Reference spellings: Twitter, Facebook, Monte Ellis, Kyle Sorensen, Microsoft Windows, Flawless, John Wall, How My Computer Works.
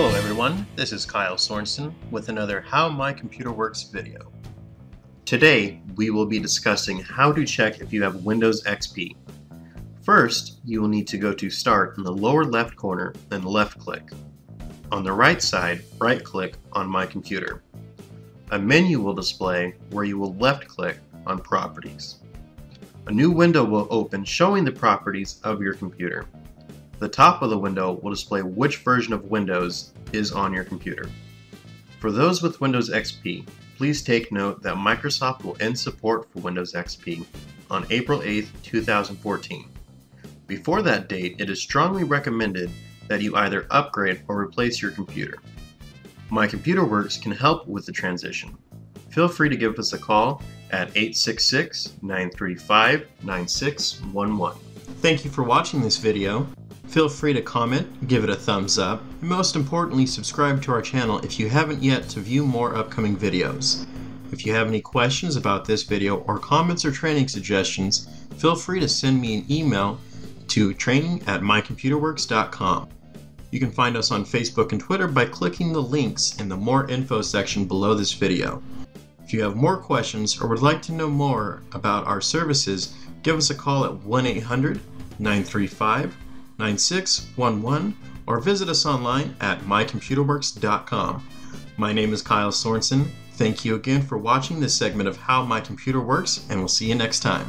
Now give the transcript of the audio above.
Hello everyone, this is Kyle Sorensen with another How My Computer Works video. Today we will be discussing how to check if you have Windows XP. First, you will need to go to Start in the lower left corner and left click. On the right side, right click on My Computer. A menu will display where you will left click on Properties. A new window will open showing the properties of your computer. The top of the window will display which version of Windows is on your computer. For those with Windows XP, please take note that Microsoft will end support for Windows XP on April 8, 2014. Before that date, it is strongly recommended that you either upgrade or replace your computer. My Computer Works can help with the transition. Feel free to give us a call at 866-935-9611. Thank you for watching this video. Feel free to comment, give it a thumbs up, and most importantly, subscribe to our channel if you haven't yet to view more upcoming videos. If you have any questions about this video or comments or training suggestions, feel free to send me an email to training@mycomputerworks.com. You can find us on Facebook and Twitter by clicking the links in the More Info section below this video. If you have more questions or would like to know more about our services, give us a call at 1-800-935-9611 or visit us online at mycomputerworks.com. My name is Kyle Sorensen. Thank you again for watching this segment of How My Computer Works, and we'll see you next time.